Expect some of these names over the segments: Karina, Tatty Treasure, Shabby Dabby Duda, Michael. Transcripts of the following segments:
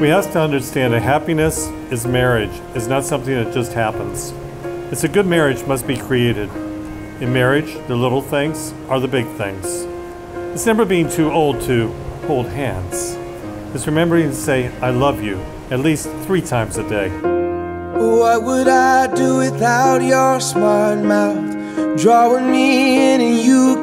We have to understand that happiness is marriage. It's not something that just happens. It's a good marriage must be created. In marriage, the little things are the big things. It's never being too old to hold hands. It's remembering to say, I love you, at least 3 times a day. What would I do without your smart mouth? Drawing me in and you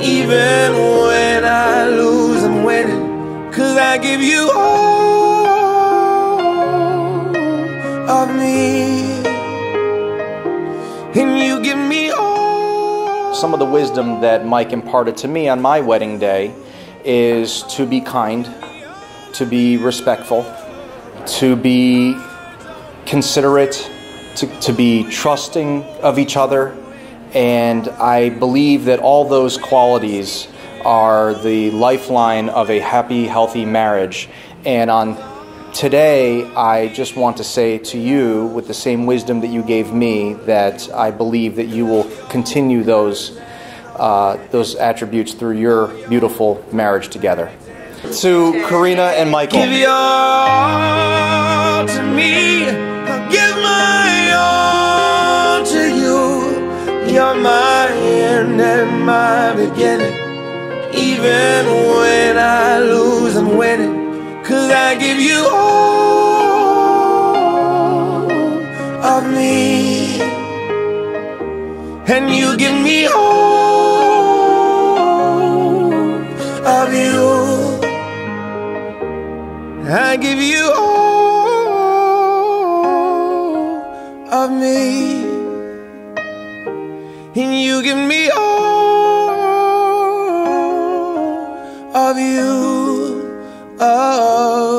Even when I lose, I'm winning, 'cause I give you all of me, and you give me all. Some of the wisdom that Mike imparted to me on my wedding day is to be kind, to be respectful, to be considerate, to be trusting of each other. And I believe that all those qualities are the lifeline of a happy, healthy marriage. And on today, I just want to say to you, with the same wisdom that you gave me, that I believe that you will continue those attributes through your beautiful marriage together. To Karina and Michael. Give your all to me, I'll give my all to you. You're my end and my beginning. Even when I lose, I'm winning, 'cause I give you all of me, and you give me all of you. I give you all of me. giving me all of you. Oh.